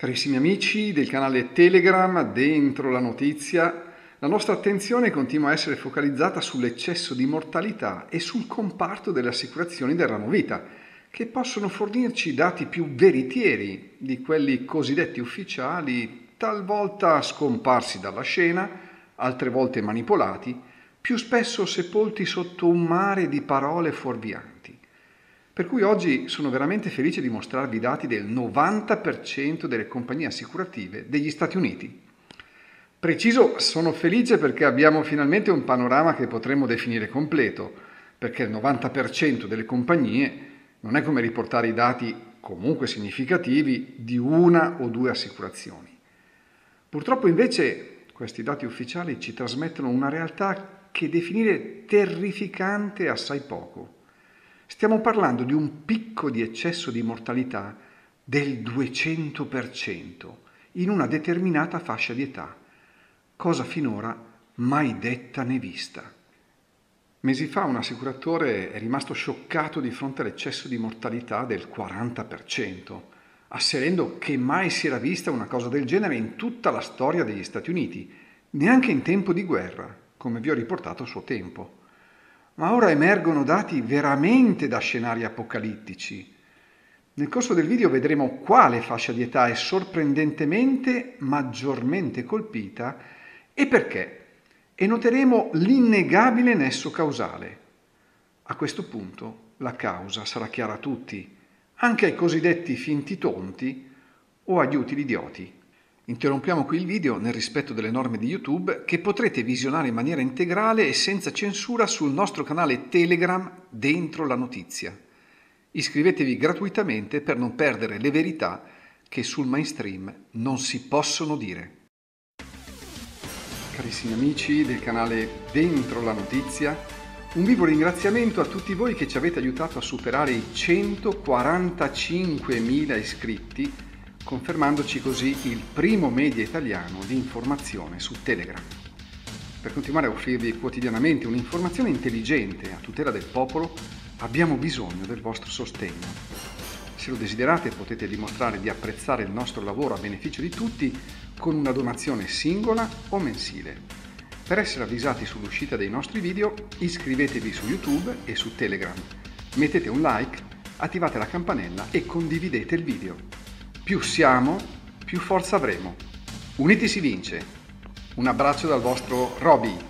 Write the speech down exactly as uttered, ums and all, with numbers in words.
Carissimi amici del canale Telegram Dentro la Notizia, la nostra attenzione continua a essere focalizzata sull'eccesso di mortalità e sul comparto delle assicurazioni del ramo vita, che possono fornirci dati più veritieri di quelli cosiddetti ufficiali, talvolta scomparsi dalla scena, altre volte manipolati, più spesso sepolti sotto un mare di parole fuorvianti. Per cui oggi sono veramente felice di mostrarvi i dati del novanta per cento delle compagnie assicurative degli Stati Uniti. Preciso, sono felice perché abbiamo finalmente un panorama che potremmo definire completo, perché il novanta per cento delle compagnie non è come riportare i dati comunque significativi di una o due assicurazioni. Purtroppo invece questi dati ufficiali ci trasmettono una realtà che definire terrificante è assai poco. Stiamo parlando di un picco di eccesso di mortalità del duecento per cento in una determinata fascia di età, cosa finora mai detta né vista. Mesi fa un assicuratore è rimasto scioccato di fronte all'eccesso di mortalità del quaranta per cento, asserendo che mai si era vista una cosa del genere in tutta la storia degli Stati Uniti, neanche in tempo di guerra, come vi ho riportato a suo tempo. Ma ora emergono dati veramente da scenari apocalittici. Nel corso del video vedremo quale fascia di età è sorprendentemente maggiormente colpita e perché, e noteremo l'innegabile nesso causale. A questo punto la causa sarà chiara a tutti, anche ai cosiddetti finti tonti o agli utili idioti. Interrompiamo qui il video nel rispetto delle norme di YouTube che potrete visionare in maniera integrale e senza censura sul nostro canale Telegram Dentro la Notizia. Iscrivetevi gratuitamente per non perdere le verità che sul mainstream non si possono dire. Carissimi amici del canale Dentro la Notizia, un vivo ringraziamento a tutti voi che ci avete aiutato a superare i centoquarantacinquemila iscritti, confermandoci così il primo media italiano di informazione su Telegram. Per continuare a offrirvi quotidianamente un'informazione intelligente a tutela del popolo, abbiamo bisogno del vostro sostegno. Se lo desiderate potete dimostrare di apprezzare il nostro lavoro a beneficio di tutti con una donazione singola o mensile. Per essere avvisati sull'uscita dei nostri video, iscrivetevi su YouTube e su Telegram, mettete un like, attivate la campanella e condividete il video. Più siamo, più forza avremo. Uniti si vince. Un abbraccio dal vostro Roby.